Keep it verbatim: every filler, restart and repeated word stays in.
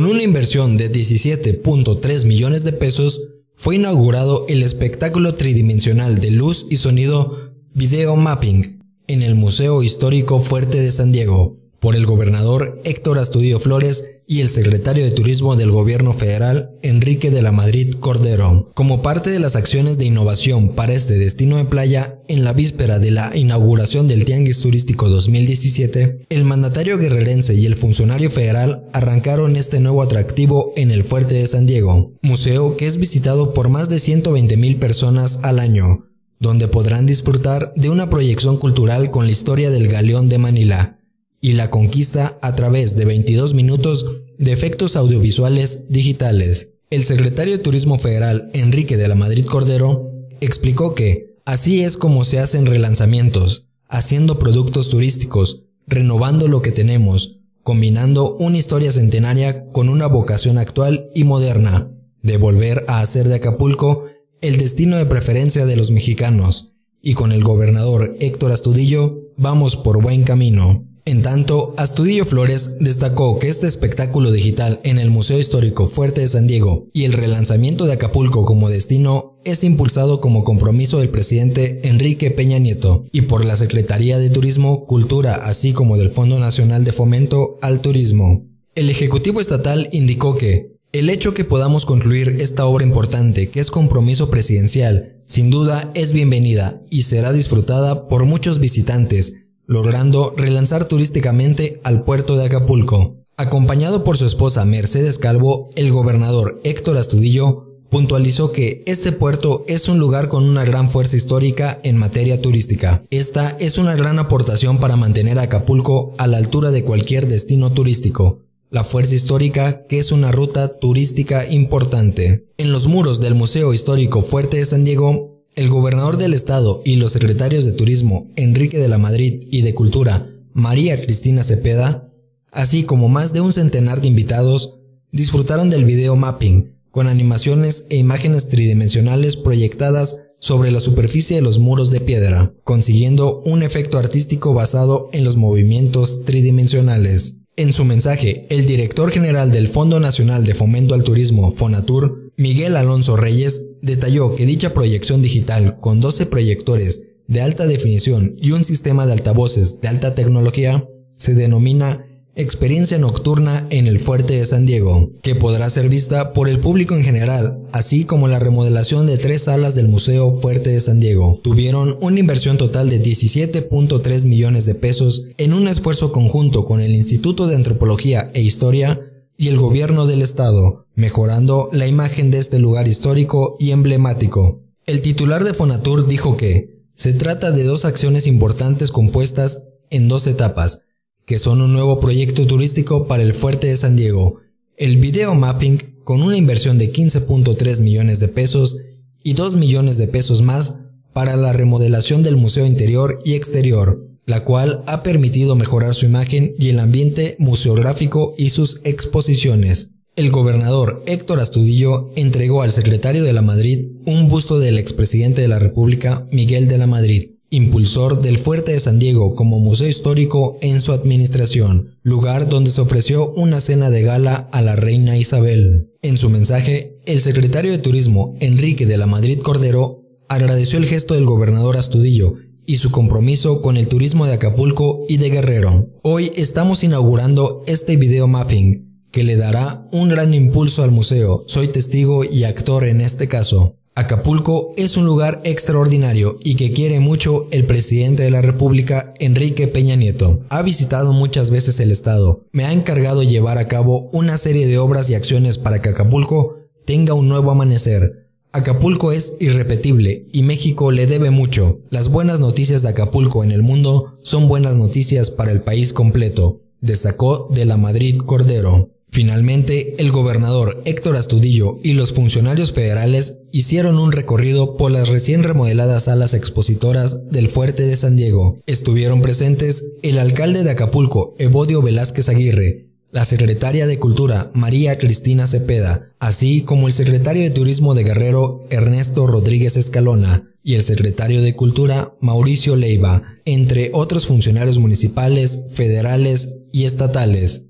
Con una inversión de diecisiete punto tres millones de pesos, fue inaugurado el espectáculo tridimensional de luz y sonido Video Mapping en el Museo Histórico Fuerte de San Diego, por el gobernador Héctor Astudillo Flores y el secretario de Turismo del Gobierno Federal, Enrique de la Madrid Cordero, como parte de las acciones de innovación para este destino de playa. En la víspera de la inauguración del Tianguis Turístico dos mil diecisiete, el mandatario guerrerense y el funcionario federal arrancaron este nuevo atractivo en el Fuerte de San Diego, museo que es visitado por más de ciento veinte mil personas al año, donde podrán disfrutar de una proyección cultural con la historia del Galeón de Manila y la conquista a través de veintidós minutos de efectos audiovisuales digitales. El secretario de Turismo Federal, Enrique de la Madrid Cordero, explicó que así es como se hacen relanzamientos, haciendo productos turísticos, renovando lo que tenemos, combinando una historia centenaria con una vocación actual y moderna, de volver a hacer de Acapulco el destino de preferencia de los mexicanos, y con el gobernador Héctor Astudillo vamos por buen camino. En tanto, Astudillo Flores destacó que este espectáculo digital en el Museo Histórico Fuerte de San Diego y el relanzamiento de Acapulco como destino es impulsado como compromiso del presidente Enrique Peña Nieto y por la Secretaría de Turismo, Cultura, así como del Fondo Nacional de Fomento al Turismo. El Ejecutivo Estatal indicó que el hecho que podamos concluir esta obra importante, que es compromiso presidencial, sin duda es bienvenida y será disfrutada por muchos visitantes, logrando relanzar turísticamente al puerto de Acapulco. Acompañado por su esposa Mercedes Calvo, el gobernador Héctor Astudillo puntualizó que este puerto es un lugar con una gran fuerza histórica en materia turística. Esta es una gran aportación para mantener a Acapulco a la altura de cualquier destino turístico. La fuerza histórica, que es una ruta turística importante. En los muros del Museo Histórico Fuerte de San Diego, el gobernador del estado y los secretarios de Turismo, Enrique de la Madrid, y de Cultura, María Cristina Cepeda, así como más de un centenar de invitados, disfrutaron del video mapping, con animaciones e imágenes tridimensionales proyectadas sobre la superficie de los muros de piedra, consiguiendo un efecto artístico basado en los movimientos tridimensionales. En su mensaje, el director general del Fondo Nacional de Fomento al Turismo, Fonatur, Miguel Alonso Reyes, detalló que dicha proyección digital con doce proyectores de alta definición y un sistema de altavoces de alta tecnología se denomina Experiencia Nocturna en el Fuerte de San Diego, que podrá ser vista por el público en general, así como la remodelación de tres salas del Museo Fuerte de San Diego. Tuvieron una inversión total de diecisiete punto tres millones de pesos en un esfuerzo conjunto con el Instituto de Antropología e Historia y el gobierno del estado, mejorando la imagen de este lugar histórico y emblemático. El titular de Fonatur dijo que se trata de dos acciones importantes compuestas en dos etapas, que son un nuevo proyecto turístico para el Fuerte de San Diego, el video mapping con una inversión de quince punto tres millones de pesos y dos millones de pesos más para la remodelación del museo interior y exterior, la cual ha permitido mejorar su imagen y el ambiente museográfico y sus exposiciones. El gobernador Héctor Astudillo entregó al secretario de la Madrid un busto del expresidente de la República, Miguel de la Madrid, impulsor del Fuerte de San Diego como museo histórico en su administración, lugar donde se ofreció una cena de gala a la reina Isabel. En su mensaje, el secretario de Turismo, Enrique de la Madrid Cordero, agradeció el gesto del gobernador Astudillo y su compromiso con el turismo de Acapulco y de Guerrero. Hoy estamos inaugurando este video mapping que le dará un gran impulso al museo. Soy testigo y actor en este caso. Acapulco es un lugar extraordinario y que quiere mucho el presidente de la República, Enrique Peña Nieto. Ha visitado muchas veces el estado. Me ha encargado llevar a cabo una serie de obras y acciones para que Acapulco tenga un nuevo amanecer. Acapulco es irrepetible y México le debe mucho. Las buenas noticias de Acapulco en el mundo son buenas noticias para el país completo, destacó de la Madrid Cordero. Finalmente, el gobernador Héctor Astudillo y los funcionarios federales hicieron un recorrido por las recién remodeladas salas expositoras del Fuerte de San Diego. Estuvieron presentes el alcalde de Acapulco, Evodio Velázquez Aguirre, la secretaria de Cultura, María Cristina Cepeda, así como el secretario de Turismo de Guerrero, Ernesto Rodríguez Escalona, y el secretario de Cultura, Mauricio Leiva, entre otros funcionarios municipales, federales y estatales.